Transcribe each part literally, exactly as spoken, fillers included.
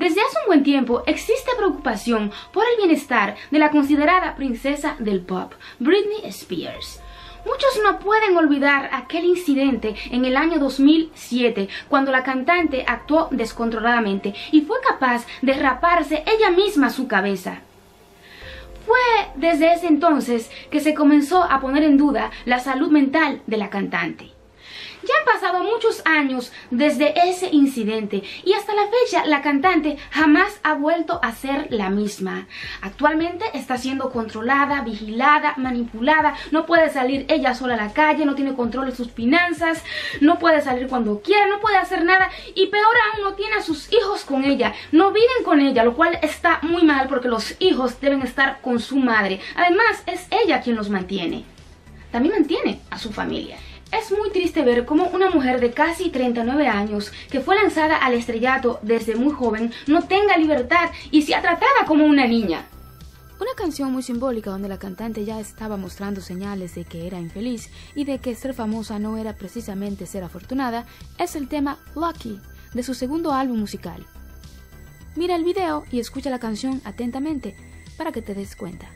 Desde hace un buen tiempo existe preocupación por el bienestar de la considerada princesa del pop, Britney Spears. Muchos no pueden olvidar aquel incidente en el año dos mil siete, cuando la cantante actuó descontroladamente y fue capaz de raparse ella misma su cabeza. Fue desde ese entonces que se comenzó a poner en duda la salud mental de la cantante. Ya han pasado muchos años desde ese incidente y hasta la fecha la cantante jamás ha vuelto a ser la misma. Actualmente está siendo controlada, vigilada, manipulada, no puede salir ella sola a la calle, no tiene control de sus finanzas, no puede salir cuando quiera, no puede hacer nada y peor aún no tiene a sus hijos con ella, no viven con ella, lo cual está muy mal porque los hijos deben estar con su madre. Además, es ella quien los mantiene. También mantiene a su familia. Es muy triste ver cómo una mujer de casi treinta y nueve años, que fue lanzada al estrellato desde muy joven, no tenga libertad y sea tratada como una niña. Una canción muy simbólica donde la cantante ya estaba mostrando señales de que era infeliz y de que ser famosa no era precisamente ser afortunada, es el tema Lucky, de su segundo álbum musical. Mira el video y escucha la canción atentamente para que te des cuenta.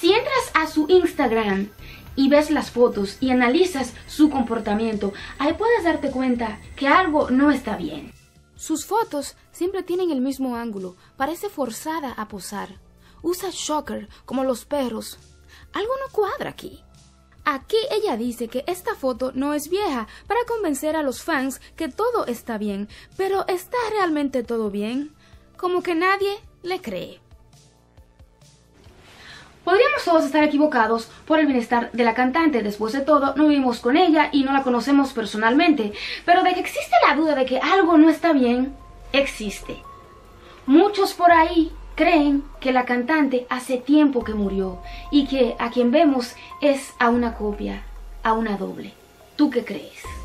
Si entras a su Instagram y ves las fotos y analizas su comportamiento, ahí puedes darte cuenta que algo no está bien. Sus fotos siempre tienen el mismo ángulo, parece forzada a posar. Usa shocker como los perros. Algo no cuadra aquí. Aquí ella dice que esta foto no es vieja para convencer a los fans que todo está bien, pero ¿está realmente todo bien? Como que nadie le cree. Podríamos todos estar equivocados por el bienestar de la cantante. Después de todo, no vivimos con ella y no la conocemos personalmente. Pero de que existe la duda de que algo no está bien, existe. Muchos por ahí creen que la cantante hace tiempo que murió y que a quien vemos es a una copia, a una doble. ¿Tú qué crees?